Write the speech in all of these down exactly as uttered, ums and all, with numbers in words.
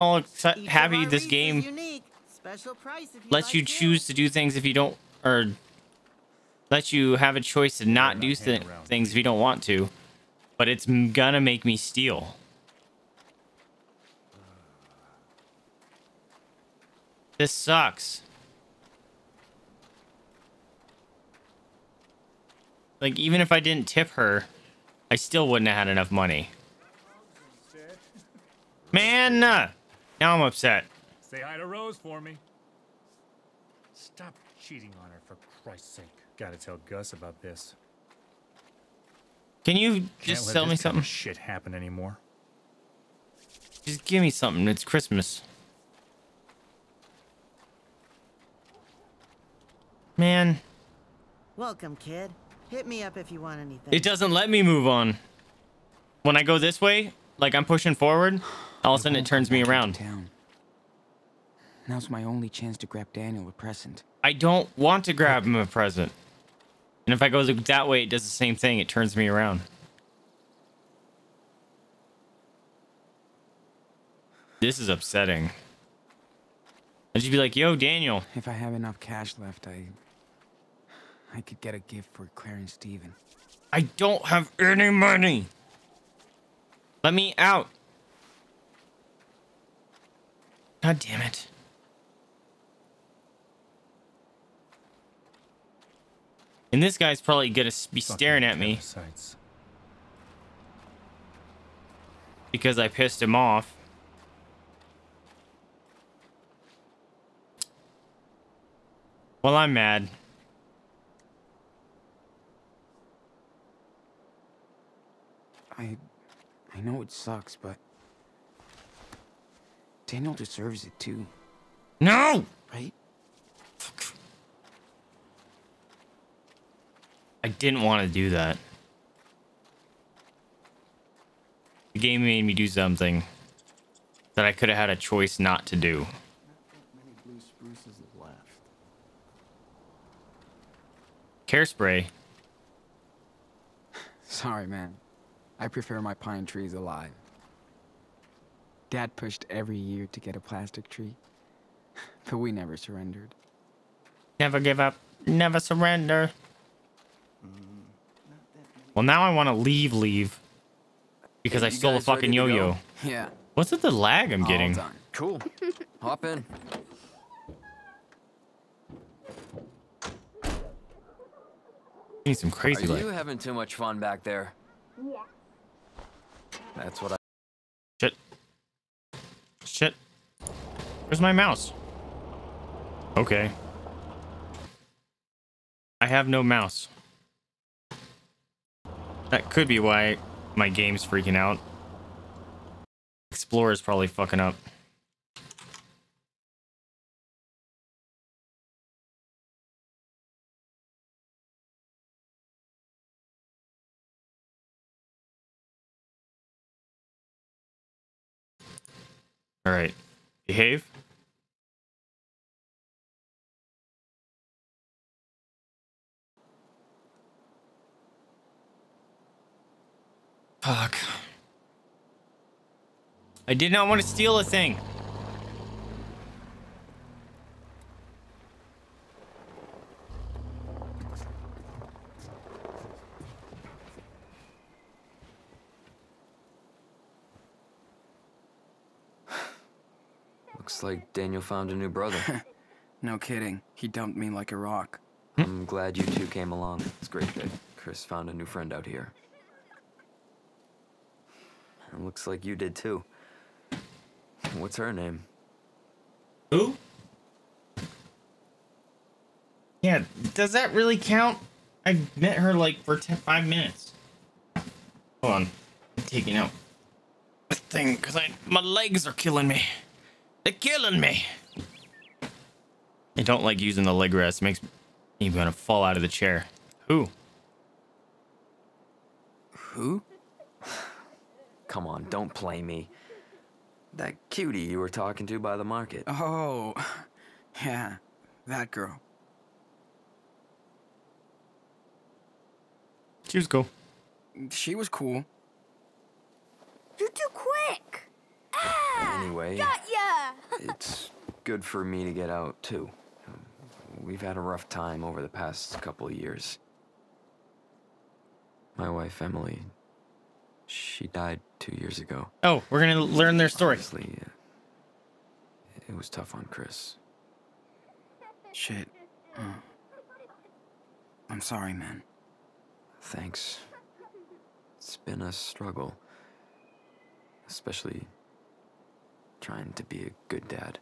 all happy this game lets you choose to do things if you don't, or lets you have a choice to not do th things if you don't want to. But it's gonna make me steal. This sucks. Like, even if I didn't tip her, I still wouldn't have had enough money. Man, now I'm upset. Say hi to Rose for me. Stop cheating on her, for Christ's sake. Gotta tell Gus about this. Can you just tell me something? Shit happen anymore. Just give me something. It's Christmas. Man. Welcome, kid. Hit me up if you want anything. It doesn't let me move on. When I go this way, like I'm pushing forward, all of a sudden it turns me around. Town. Now's my only chance to grab Daniel a present. I don't want to grab him a present. And if I go that way, it does the same thing. It turns me around. This is upsetting. I'd just be like, yo, Daniel. If I have enough cash left, I... I could get a gift for Claire and Steven. I don't have any money. Let me out. God damn it. And this guy's probably gonna be staring at me because I pissed him off. Well, I'm mad. I I know it sucks, but Daniel deserves it too. No! Right? Fuck. I didn't want to do that. The game made me do something that I could have had a choice not to do. Not that many blue spruces have left. Care spray. Sorry, man. I prefer my pine trees alive. Dad pushed every year to get a plastic tree, but we never surrendered. Never give up, never surrender. Mm, well, now I want to leave, leave, because I stole a fucking yo-yo. Yeah. What's with the lag I'm getting? All done. Cool. Hop in. Need some crazy light. Are you having too much fun back there? Yeah. That's what I... Shit. Shit. Where's my mouse? Okay. I have no mouse. That could be why my game's freaking out. Explorer's probably fucking up. All right, behave. Fuck. I did not want to steal a thing. Looks like Daniel found a new brother. No kidding. He dumped me like a rock. I'm glad you two came along. It's great that Chris found a new friend out here. It looks like you did too. What's her name? Who? Yeah, does that really count? I met her like for ten, five minutes. Hold on. I'm taking out the thing because my legs are killing me. They're killing me. I don't like using the leg rest. It makes me gonna fall out of the chair. Who? Who? Come on, don't play me. That cutie you were talking to by the market. Oh, yeah, that girl. She was cool. She was cool. You're too quick. Ah! anyway. Got ya! It's good for me to get out, too. We've had a rough time over the past couple of years. My wife, Emily, she died two years ago. Oh, we're gonna learn their story. Honestly, it was tough on Chris. Shit. Mm. I'm sorry, man. Thanks. It's been a struggle. Especially trying to be a good dad.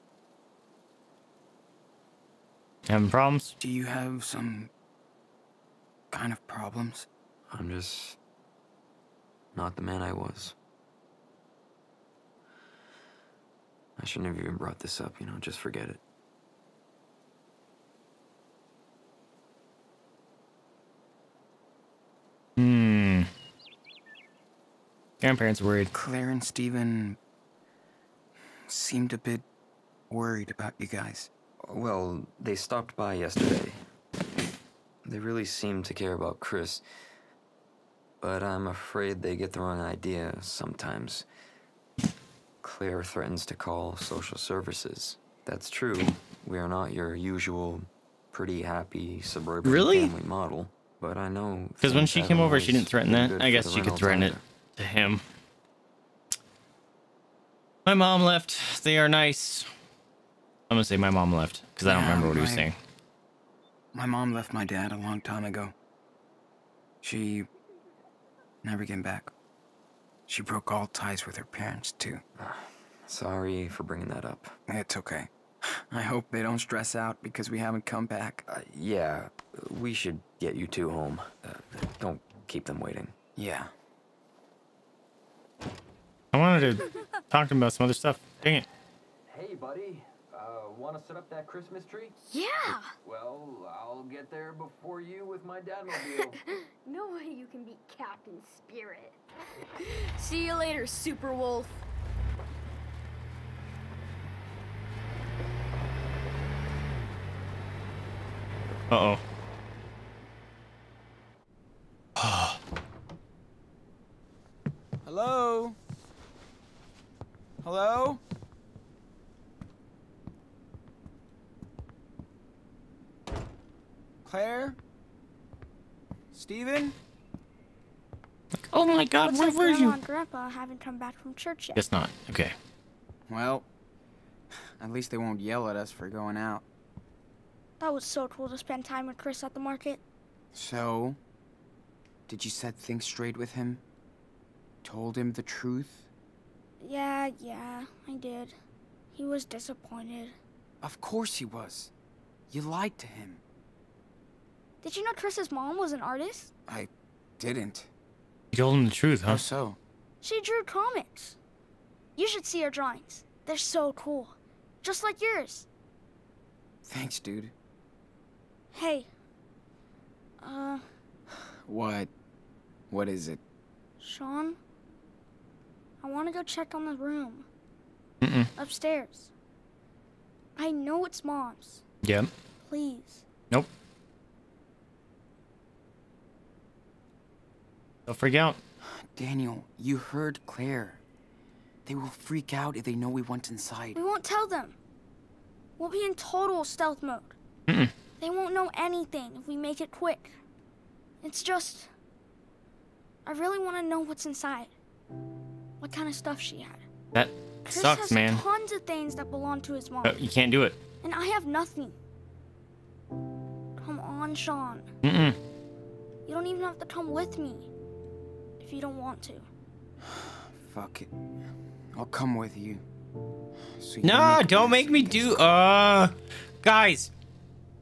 Having problems? Do you have some kind of problems? I'm just not the man I was. I shouldn't have even brought this up, you know, just forget it. Hmm. Grandparents worried. Claire and Steven seemed a bit worried about you guys. Well, they stopped by yesterday. They really seem to care about Chris. But I'm afraid they get the wrong idea sometimes. Claire threatens to call social services. That's true. We are not your usual pretty happy suburban really? family model. But I know... Because when she came over, she didn't threaten that. I guess she could threaten it to him. My mom left. They are nice. I'm going to say my mom left, because yeah, I don't remember what my, he was saying. My mom left my dad a long time ago. She never came back. She broke all ties with her parents, too. Sorry for bringing that up. It's okay. I hope they don't stress out because we haven't come back. Uh, yeah, we should get you two home. Uh, don't keep them waiting. Yeah. I wanted to talk to him about some other stuff. Dang it. Hey, buddy. Uh, want to set up that Christmas tree? Yeah! Well, I'll get there before you with my dadmobile. No way you can beat Captain Spirit. See you later, Super Wolf. Uh-oh. Hello? Hello? Claire? Steven? Oh my god, where were you? Grandma and Grandpa haven't come back from church yet. Guess not. Okay. Well, at least they won't yell at us for going out. That was so cool to spend time with Chris at the market. So, did you set things straight with him? Told him the truth? Yeah, yeah, I did. He was disappointed. Of course he was. You lied to him. Did you know Chris's mom was an artist? I didn't. You told him the truth, huh? How so? She drew comics. You should see her drawings. They're so cool. Just like yours. Thanks, dude. Hey. Uh... What? What is it? Sean? I want to go check on the room. Mm-mm. Upstairs. I know it's Mom's. Yeah. Please. Nope. They'll freak out. Daniel, you heard Claire. They will freak out if they know we went inside. We won't tell them. We'll be in total stealth mode. Mm-mm. They won't know anything if we make it quick. It's just... I really want to know what's inside. What kind of stuff she had. That Chris sucks, has man. tons of things that belong to his mom. Uh, you can't do it. And I have nothing. Come on, Sean. Mm-mm. You don't even have to come with me. If you don't want to. Fuck it. I'll come with you. So you no, make don't make me do... Uh, guys,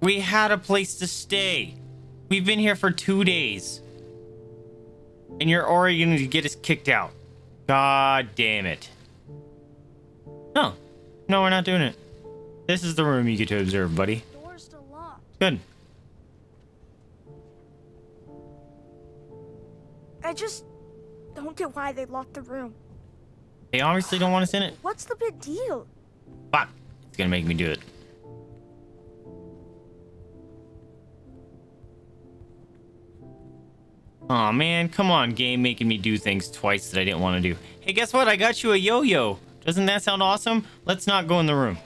we had a place to stay. We've been here for two days. And you're already going to get us kicked out. God damn it. No. No, we're not doing it. This is the room you get to observe, buddy. Door's still locked. Good. I just... don't get why they locked the room. They obviously don't want us in it. What's the big deal? Fuck. It's gonna make me do it. Aw, oh, man. Come on, game. Making me do things twice that I didn't want to do. Hey, guess what? I got you a yo-yo. Doesn't that sound awesome? Let's not go in the room.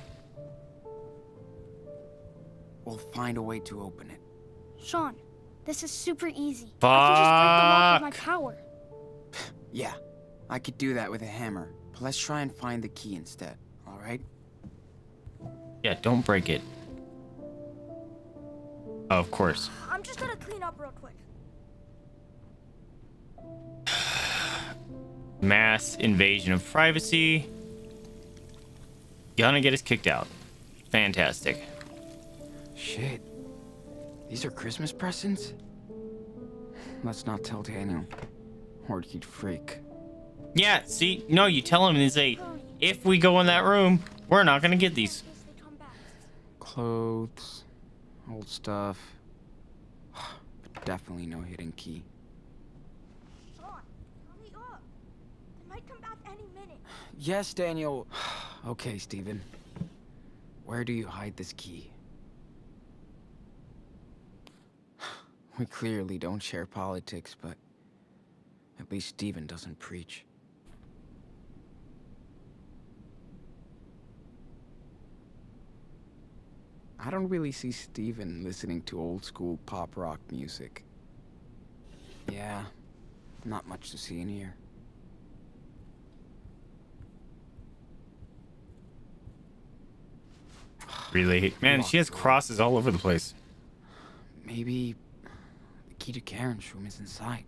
We'll find a way to open it. Sean, this is super easy. Fuck. I can just break the lock with my power. Yeah, I could do that with a hammer. But let's try and find the key instead, all right? Yeah, don't break it. Oh, of course. I'm just gonna clean up real quick. Mass invasion of privacy. Gonna get us kicked out. Fantastic. Shit. These are Christmas presents? Let's not tell Daniel, or he'd freak. Yeah, see? No, you tell him and say, if we go in that room, we're not gonna get these. Clothes, old stuff. But definitely no hidden key. Yes, Daniel. Okay, Steven. Where do you hide this key? We clearly don't share politics, but at least Steven doesn't preach. I don't really see Steven listening to old school pop rock music. Yeah, not much to see in here. Really? Man, she has crosses all over the place. Maybe the key to Karen's room is inside.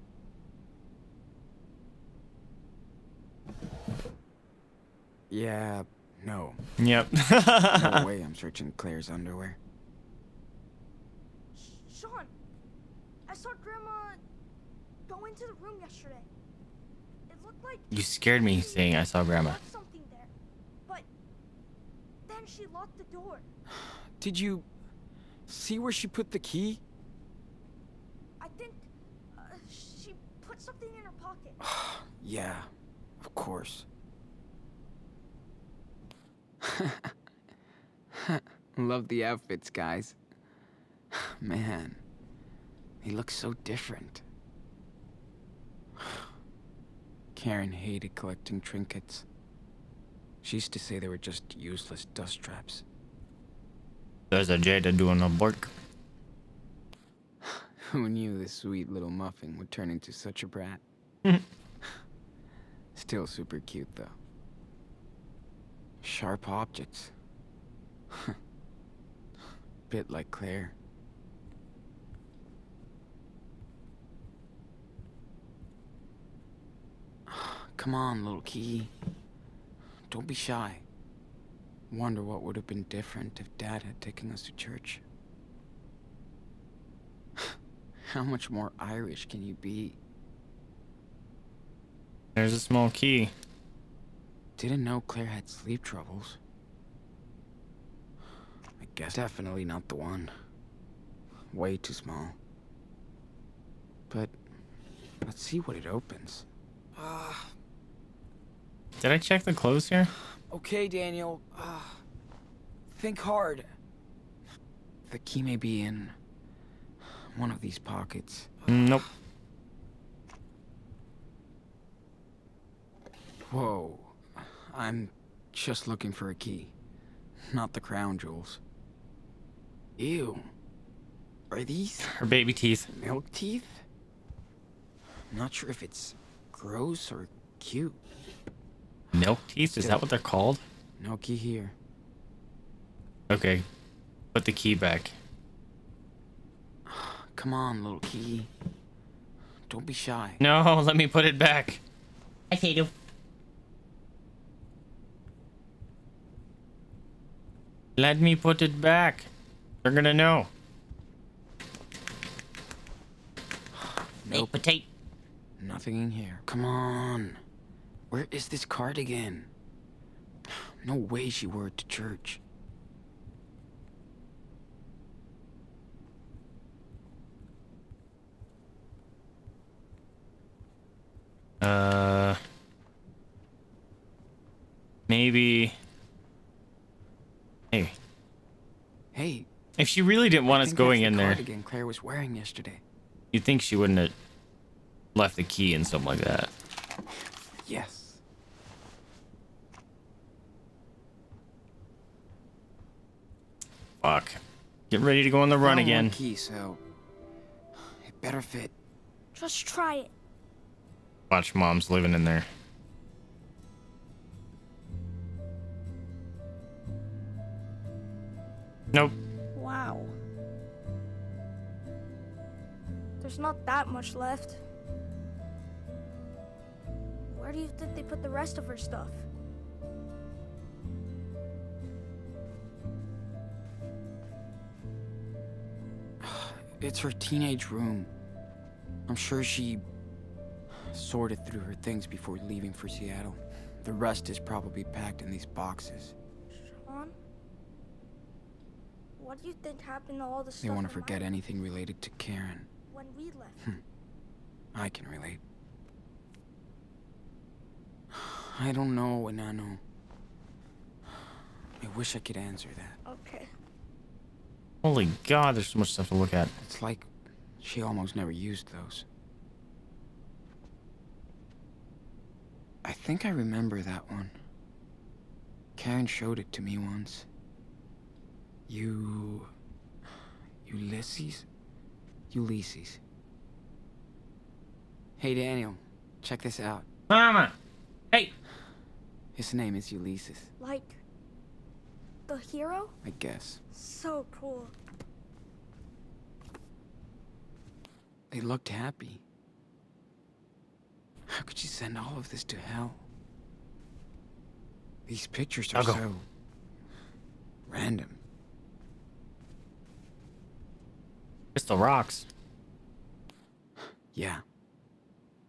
Yeah, no. Yep. No way I'm searching Claire's underwear. Sean, I saw Grandma go into the room yesterday. It looked like... You scared me saying I saw Grandma. She locked the door. Did you see where she put the key? I think uh, she put something in her pocket. Yeah, of course. Love the outfits, guys. Man, they look so different. Karen hated collecting trinkets. She used to say they were just useless dust traps. There's a Jada doing a bark. Who knew this sweet little muffin would turn into such a brat? Still super cute, though. Sharp objects. Bit like Claire. Come on, little key. Don't be shy. Wonder what would have been different if Dad had taken us to church. How much more Irish can you be? There's a small key. Didn't know Claire had sleep troubles. I guess definitely not the one. Way too small. But let's see what it opens. Ah. Uh. Did I check the clothes here? Okay, Daniel. Uh, think hard. The key may be in one of these pockets. Nope. Whoa. I'm just looking for a key. Not the crown jewels. Ew. Are these... Her baby teeth. Milk teeth? I'm not sure if it's gross or cute. Milk teeth? Is that what they're called? No key here. Okay. Put the key back. Come on, little key. Don't be shy. No, let me put it back. I hate him. Let me put it back. They're gonna know. Nope. Potato. Nothing in here. Come on. Where is this cardigan? No way she wore it to church. Uh, maybe. Hey. Hey. If she really didn't want us going in there, Claire was wearing yesterday. You'd think she wouldn't have left the key and something like that. Yes. Fuck. Get ready to go on the run again. Key, so it better fit. Just try it. Watch, mom's living in there. Nope. Wow. There's not that much left. Where do you think they put the rest of her stuff? It's her teenage room. I'm sure she sorted through her things before leaving for Seattle. The rest is probably packed in these boxes. Sean? What do you think happened to all the stuff? They want to forget anything related to Karen. When we left. Hm. I can relate. I don't know, Inanno. I wish I could answer that. Okay. Holy God, there's so much stuff to look at. It's like she almost never used those. I think I remember that one. Karen showed it to me once. You... Ulysses? Ulysses. Hey, Daniel. Check this out. Mama! Hey! His name is Ulysses. Like... the hero? I guess. So cool. They looked happy. How could you send all of this to hell? These pictures are so... random. It's the rocks. Yeah.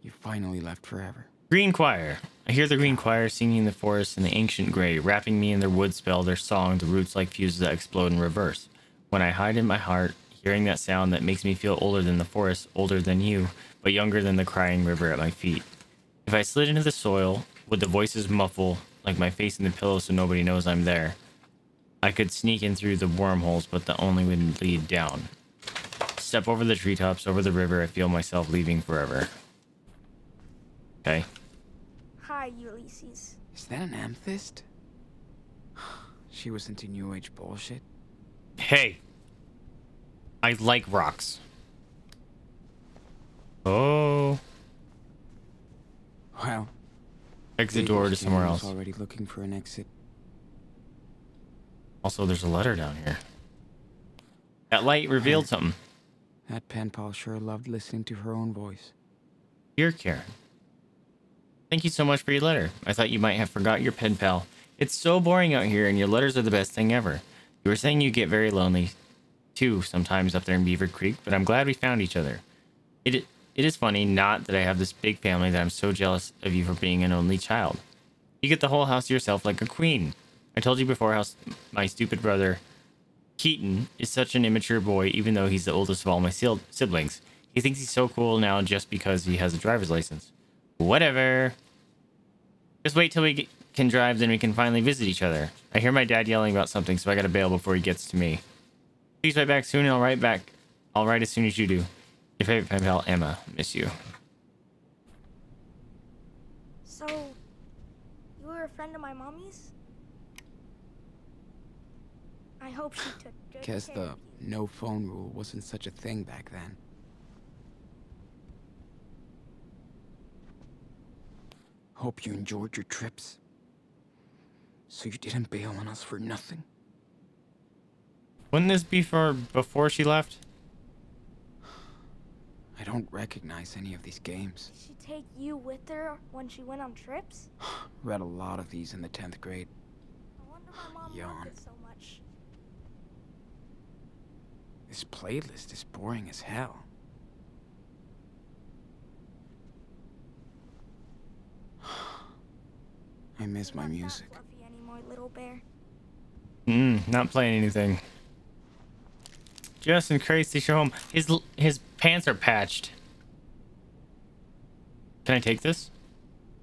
You finally left forever. Green choir. I hear the green choir singing in the forest in the ancient grey, wrapping me in their wood spell, their song, the roots like fuses that explode in reverse. When I hide in my heart, hearing that sound that makes me feel older than the forest, older than you, but younger than the crying river at my feet. If I slid into the soil, would the voices muffle, like my face in the pillow so nobody knows I'm there? I could sneak in through the wormholes, but the only way would lead down. Step over the treetops, over the river, I feel myself leaving forever. Okay. Ulysses. Is that an amethyst? She was into new age bullshit. Hey, I like rocks. Oh. Well. Exit door to somewhere else. Already looking for an exit. Also, there's a letter down here. That light revealed uh, something. That pen pal sure loved listening to her own voice. Dear Karen. Thank you so much for your letter. I thought you might have forgot your pen pal. It's so boring out here, and your letters are the best thing ever. You were saying you get very lonely, too, sometimes up there in Beaver Creek, but I'm glad we found each other. It, it is funny, not that I have this big family, that I'm so jealous of you for being an only child. You get the whole house to yourself like a queen. I told you before how my stupid brother, Keaton, is such an immature boy, even though he's the oldest of all my siblings. He thinks he's so cool now just because he has a driver's license. Whatever. Just wait till we get, can drive, then we can finally visit each other. I hear my dad yelling about something, so I gotta bail before he gets to me. Please write back soon, and I'll write back. I'll write as soon as you do. Your favorite pen pal, Emma. Miss you. So, you were a friend of my mommy's? I hope she took good care. Guess the no phone rule wasn't such a thing back then. Hope you enjoyed your trips. So you didn't bail on us for nothing. Wouldn't this be for before she left? I don't recognize any of these games. Did she take you with her when she went on trips? Read a lot of these in the tenth grade. I wonder why Mom yawn. Liked it so much. This playlist is boring as hell. I miss my music. Mm, not playing anything. Just in case they show him. His his pants are patched. Can I take this?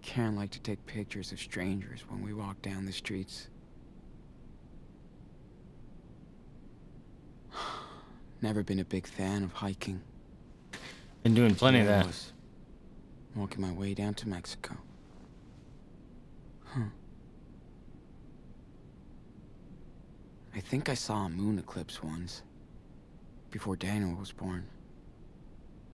Karen liked to take pictures of strangers when we walked down the streets. Never been a big fan of hiking. Been doing plenty yeah, of that. Walking my way down to Mexico. Huh. I I think I saw a moon eclipse once, before Daniel was born.